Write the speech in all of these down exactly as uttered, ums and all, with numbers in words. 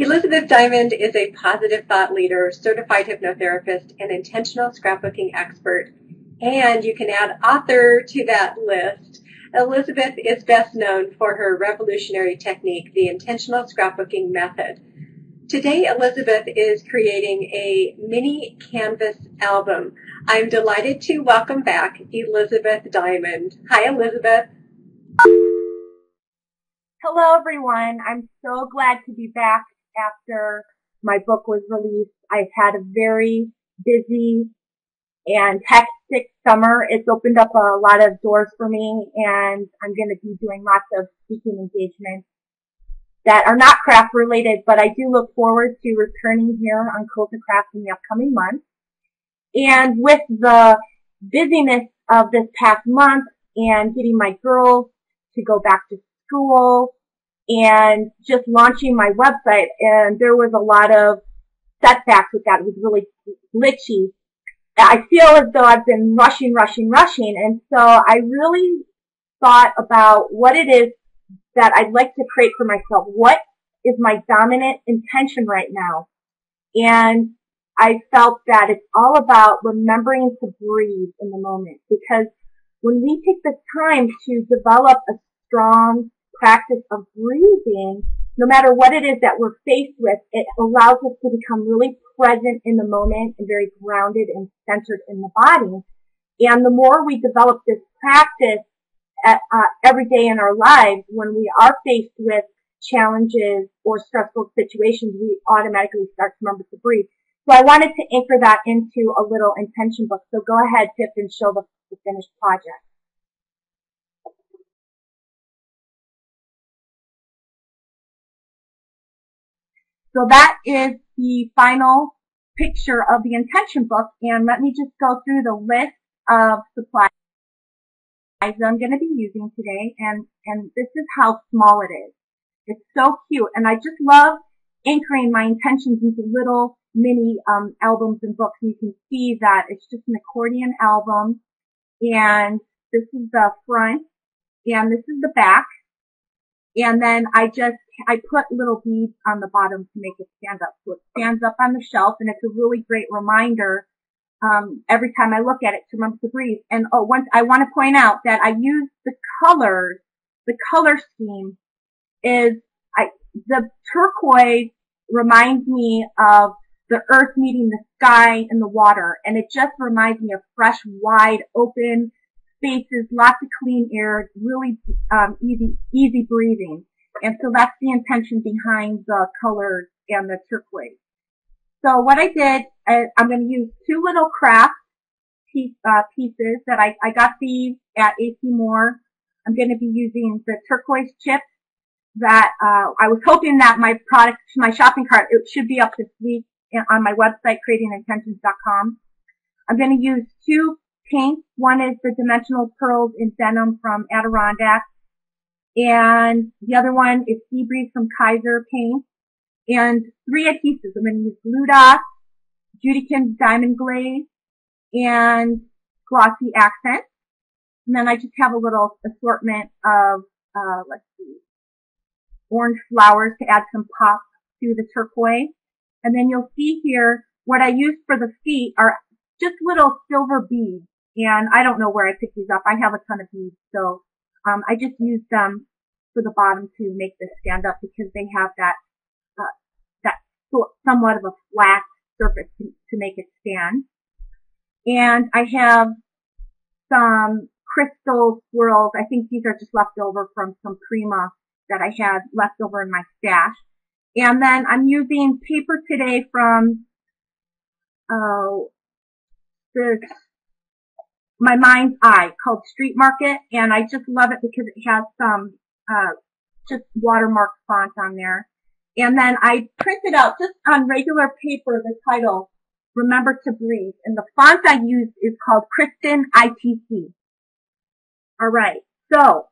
Elizabeth Diamond is a positive thought leader, certified hypnotherapist, and intentional scrapbooking expert. And you can add author to that list. Elizabeth is best known for her revolutionary technique, the intentional scrapbooking method. Today, Elizabeth is creating a mini canvas album. I'm delighted to welcome back Elizabeth Diamond. Hi, Elizabeth. Hello, everyone. I'm so glad to be back. After my book was released, I've had a very busy and hectic summer. It's opened up a lot of doors for me, and I'm going to be doing lots of speaking engagements that are not craft related, but I do look forward to returning here on Cool to Craft in the upcoming month. And with the busyness of this past month and getting my girls to go back to school, and just launching my website, and there was a lot of setbacks with that. It was really glitchy. I feel as though I've been rushing, rushing, rushing. And so I really thought about what it is that I'd like to create for myself. What is my dominant intention right now? And I felt that it's all about remembering to breathe in the moment, because when we take the time to develop a strong practice of breathing, no matter what it is that we're faced with, it allows us to become really present in the moment and very grounded and centered in the body. And the more we develop this practice at, uh, every day in our lives, when we are faced with challenges or stressful situations, we automatically start to remember to breathe. So I wanted to anchor that into a little intention book. So go ahead, Tiff, and show the, the finished project. So that is the final picture of the intention book, and let me just go through the list of supplies that I'm going to be using today, and, and this is how small it is. It's so cute, and I just love anchoring my intentions into little mini um, albums and books, and you can see that it's just an accordion album, and this is the front, and this is the back. And then I just, I put little beads on the bottom to make it stand up. So it stands up on the shelf, and it's a really great reminder, um, every time I look at it to remember to breathe. And oh, once I want to point out that I use the colors, the color scheme is, I, the turquoise reminds me of the earth meeting the sky and the water. And it just reminds me of fresh, wide, open spaces, lots of clean air, really um, easy, easy breathing. And so that's the intention behind the colors and the turquoise. So what I did, I, I'm going to use two little craft piece, uh, pieces that I, I got these at A C Moore. I'm going to be using the turquoise chips that uh, I was hoping that my product, my shopping cart, it should be up this week on my website, creating intentions dot com. I'm going to use two pink. One is the Dimensional Pearls in Denim from Adirondack, and the other one is Sea Breeze from Kaiser Paint. And three adhesives. I'm going to use Glue Dots, Judikins Diamond Glaze, and Glossy Accent. And then I just have a little assortment of, uh, let's see, orange flowers to add some pop to the turquoise. And then you'll see here what I used for the feet are just little silver beads. And I don't know where I picked these up. I have a ton of beads, so um, I just used them for the bottom to make this stand up, because they have that uh, that somewhat of a flat surface to, to make it stand. And I have some crystal swirls. I think these are just left over from some Prima that I had left over in my stash. And then I'm using paper today from uh, the My Mind's Eye called Street Market, and I just love it because it has some uh just watermark font on there. And then I printed out just on regular paper the title, Remember to Breathe, and the font I used is called Kristen I T C. All right, so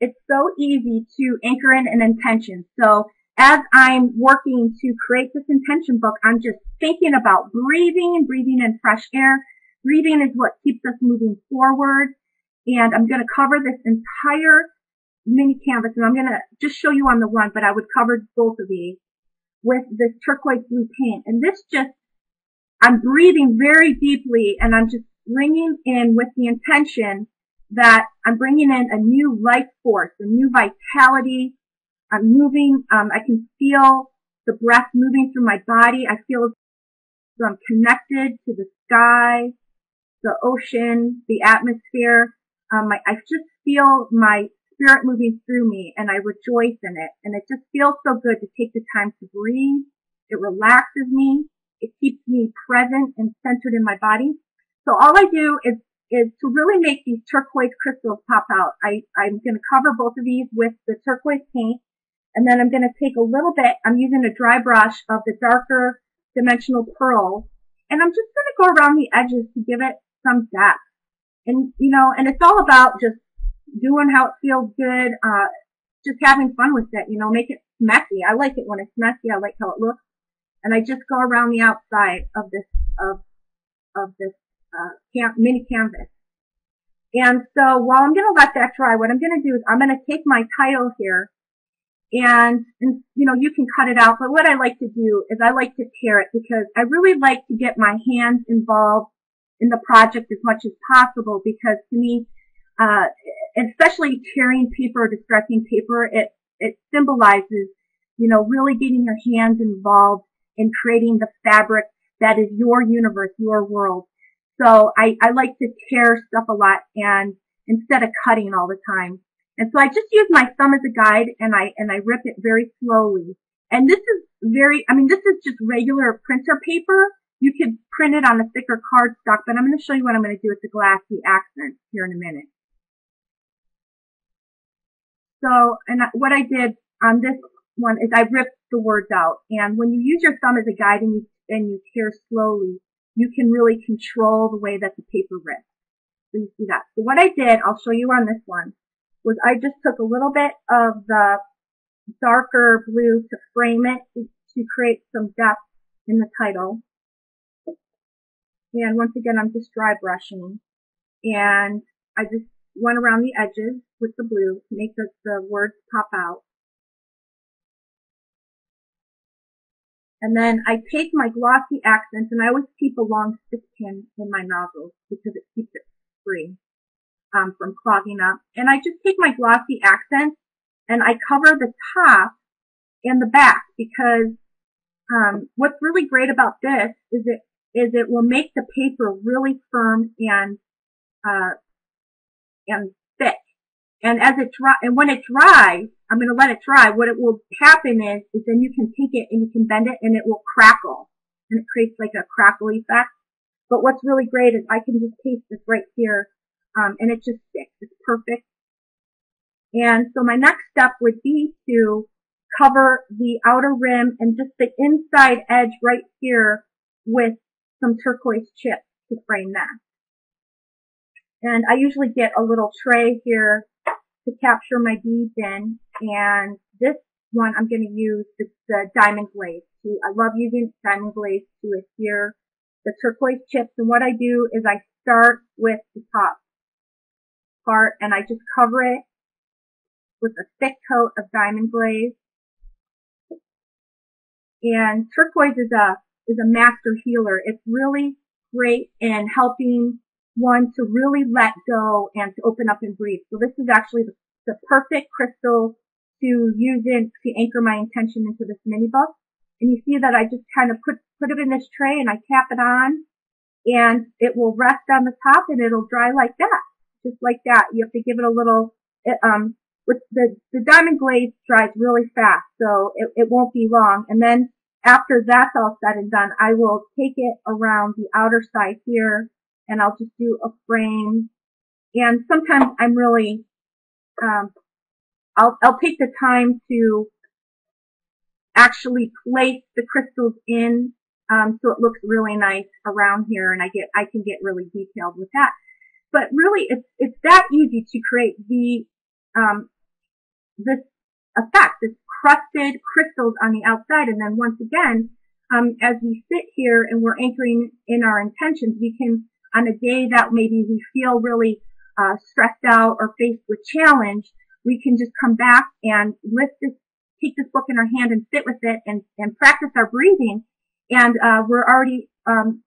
it's so easy to anchor in an intention. So as I'm working to create this intention book, I'm just thinking about breathing and breathing in fresh air. Breathing is what keeps us moving forward. And I'm going to cover this entire mini canvas, and I'm going to just show you on the one, but I would cover both of these with this turquoise blue paint. And this just, I'm breathing very deeply, and I'm just bringing in with the intention that I'm bringing in a new life force, a new vitality. I'm moving, um, I can feel the breath moving through my body. I feel so I'm connected to the sky, the ocean, the atmosphere. Um, I, I just feel my spirit moving through me, and I rejoice in it. And it just feels so good to take the time to breathe. It relaxes me. It keeps me present and centered in my body. So all I do is, is to really make these turquoise crystals pop out. I, I'm going to cover both of these with the turquoise paint. And then I'm going to take a little bit, I'm using a dry brush of the darker dimensional pearl. And I'm just going to go around the edges to give it some depth. And, you know, and it's all about just doing how it feels good, uh, just having fun with it, you know, make it messy. I like it when it's messy. I like how it looks. And I just go around the outside of this, of, of this, uh, cam mini canvas. And so while I'm going to let that dry, what I'm going to do is I'm going to take my title here and, and, you know, you can cut it out. But what I like to do is I like to tear it because I really like to get my hands involved in the project as much as possible, because to me, uh, especially tearing paper or distressing paper, it, it symbolizes, you know, really getting your hands involved in creating the fabric that is your universe, your world. So I, I like to tear stuff a lot and instead of cutting all the time. And so I just use my thumb as a guide and I, and I rip it very slowly. And this is very, I mean, this is just regular printer paper. You could print it on a thicker cardstock, but I'm going to show you what I'm going to do with the Glossy Accent here in a minute. So, and what I did on this one is I ripped the words out. And when you use your thumb as a guide and you, and you tear slowly, you can really control the way that the paper rips. So you see that. So what I did, I'll show you on this one, was I just took a little bit of the darker blue to frame it to, to create some depth in the title. And once again, I'm just dry brushing. And I just went around the edges with the blue to make the, the words pop out. And then I take my Glossy Accents, and I always keep a long stick pin in my nozzle because it keeps it free um, from clogging up. And I just take my Glossy Accents, and I cover the top and the back because um, what's really great about this is it is it will make the paper really firm and uh, and thick. And as it dry, and when it dries, I'm going to let it dry. What it will happen is, is then you can take it and you can bend it and it will crackle. And it creates like a crackle effect. But what's really great is I can just paste this right here. Um, and it just sticks. It's perfect. And so my next step would be to cover the outer rim and just the inside edge right here with some turquoise chips to frame that. And I usually get a little tray here to capture my beads in, and this one I'm going to use the, the diamond glaze. To, I love using diamond glaze to adhere the turquoise chips, and what I do is I start with the top part, and I just cover it with a thick coat of diamond glaze. And turquoise is a is a master healer. It's really great in helping one to really let go and to open up and breathe. So this is actually the, the perfect crystal to use in to anchor my intention into this mini book. And you see that I just kind of put put it in this tray and I tap it on, and it will rest on the top and it'll dry like that, just like that. You have to give it a little. It, um, with the the diamond glaze dries really fast, so it it won't be long. And then after that's all said and done, I will take it around the outer side here. And I'll just do a frame. And sometimes I'm really, um, I'll, I'll take the time to actually place the crystals in, um, so it looks really nice around here. And I get, I can get really detailed with that. But really, it's, it's that easy to create the, um, this, effect, this crusted crystals on the outside. And then once again, um, as we sit here and we're anchoring in our intentions, we can, on a day that maybe we feel really uh, stressed out or faced with challenge, we can just come back and lift this, take this book in our hand and sit with it and, and practice our breathing. And uh, we're already, um,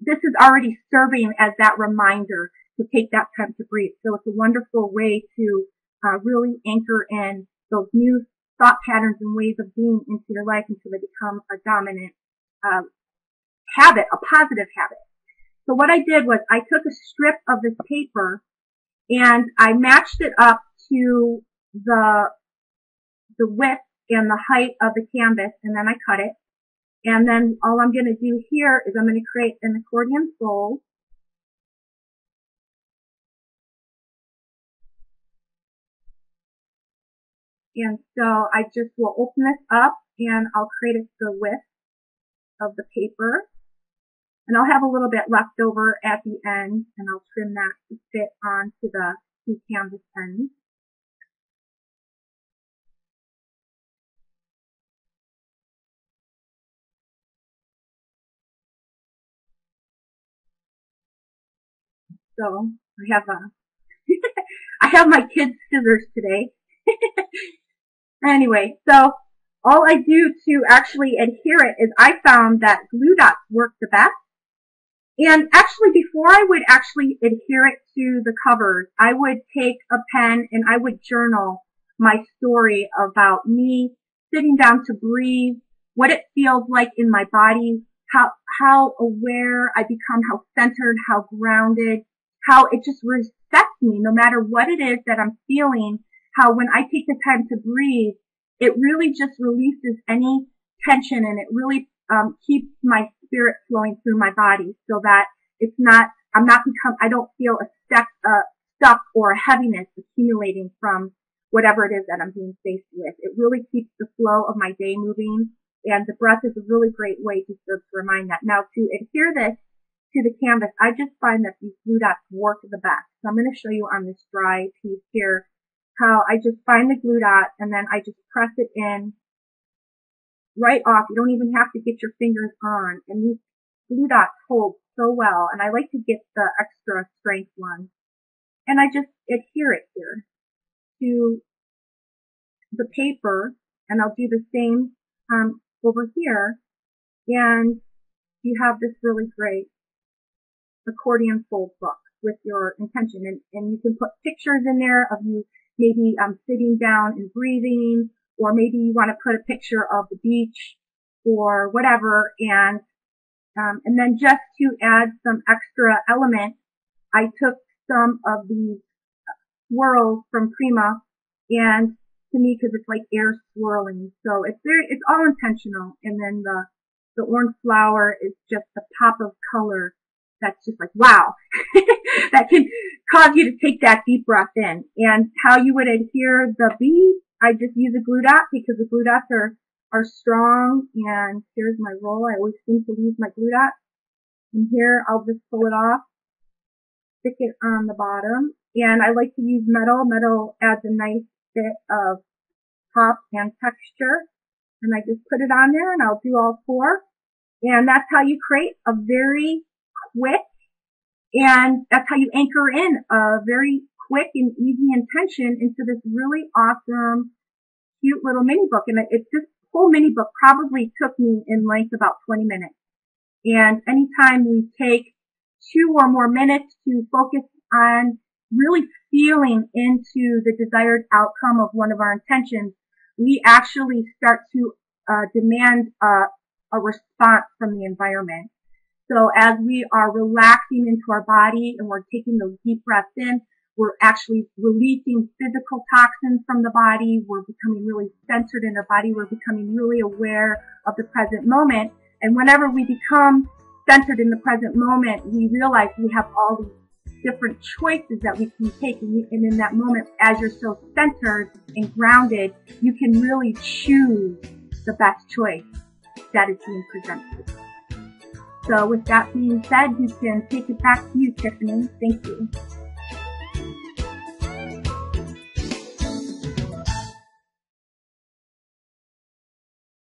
this is already serving as that reminder to take that time to breathe. So it's a wonderful way to uh, really anchor in those new thought patterns and ways of being into your life until they become a dominant uh, habit, a positive habit. So what I did was I took a strip of this paper and I matched it up to the the width and the height of the canvas, and then I cut it. And then all I'm going to do here is I'm going to create an accordion fold. And so I just will open this up and I'll create it the width of the paper. And I'll have a little bit left over at the end and I'll trim that to fit onto the two canvas ends. So I have a, I have my kids' scissors today. Anyway, so all I do to actually adhere it is I found that glue dots work the best. And actually, before I would actually adhere it to the covers, I would take a pen and I would journal my story about me sitting down to breathe, what it feels like in my body, how, how aware I become, how centered, how grounded, how it just resets me no matter what it is that I'm feeling, how when I take the time to breathe, it really just releases any tension and it really um keeps my spirit flowing through my body so that it's not, I'm not become, I don't feel a stuck, uh, stuck or a heaviness accumulating from whatever it is that I'm being faced with. It really keeps the flow of my day moving, and the breath is a really great way to serve to remind that. Now to adhere this to the canvas, I just find that these glue dots work the best. So I'm going to show you on this dry piece here how I just find the glue dot and then I just press it in right off. You don't even have to get your fingers on. And these glue dots hold so well. And I like to get the extra strength one. And I just adhere it here to the paper. And I'll do the same um, over here. And you have this really great accordion fold book with your intention. And, and you can put pictures in there of you maybe um, sitting down and breathing, or maybe you want to put a picture of the beach or whatever. And um, and then just to add some extra element, I took some of these swirls from Prima, and to me, because it's like air swirling, so it's very, it's all intentional. And then the the orange flower is just a pop of color that's just like, wow, that can cause you to take that deep breath in. And how you would adhere the beads, I just use a glue dot because the glue dots are, are strong. And here's my roll. I always seem to lose my glue dot. And here I'll just pull it off, stick it on the bottom. And I like to use metal. Metal adds a nice bit of pop and texture. And I just put it on there and I'll do all four. And that's how you create a very quick, and that's how you anchor in a very quick and easy intention into this really awesome, cute little mini book. And it, it, this whole mini book probably took me in length about twenty minutes. And anytime we take two or more minutes to focus on really feeling into the desired outcome of one of our intentions, we actually start to uh, demand uh, a response from the environment. So as we are relaxing into our body and we're taking those deep breaths in, we're actually releasing physical toxins from the body. We're becoming really centered in our body. We're becoming really aware of the present moment. And whenever we become centered in the present moment, we realize we have all these different choices that we can take. And in that moment, as you're so centered and grounded, you can really choose the best choice that is being presented. So with that being said, you can take it back to you, Tiffany. Thank you.